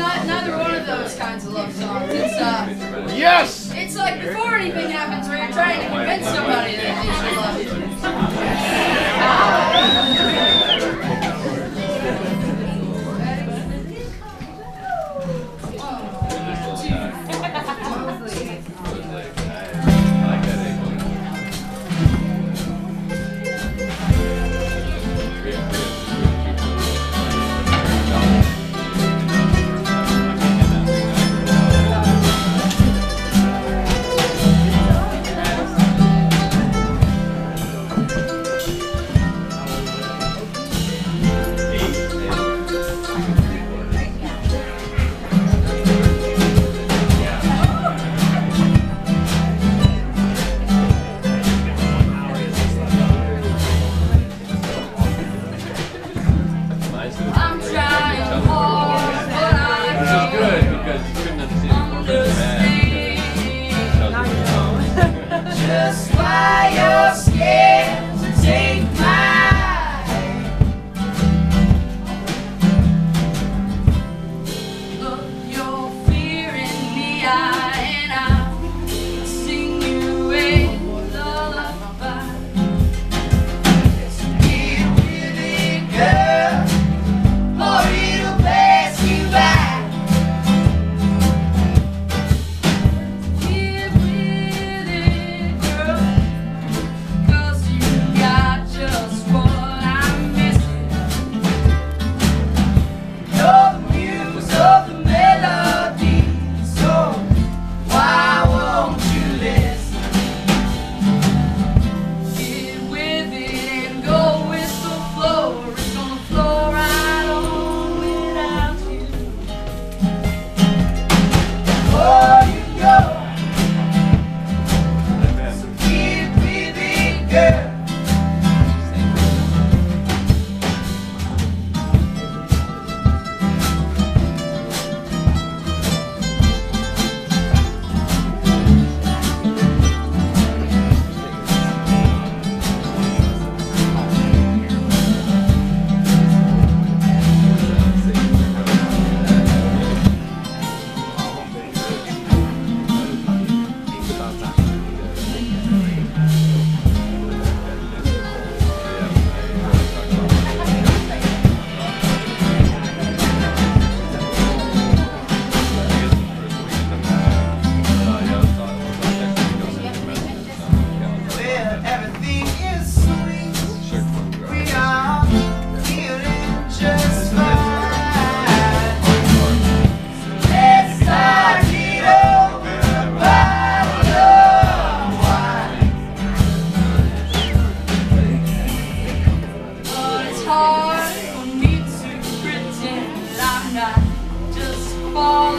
not neither one of those kinds of love songs. It's yes. It's like before anything happens, where you're trying to convince somebody that they should love you. Just why you're scared to take mine. Look your fear in the eye, and I'll sing you a lullaby. Just keep giving, girl, or it'll pass you by. Hard for me to pretend I'm not just falling.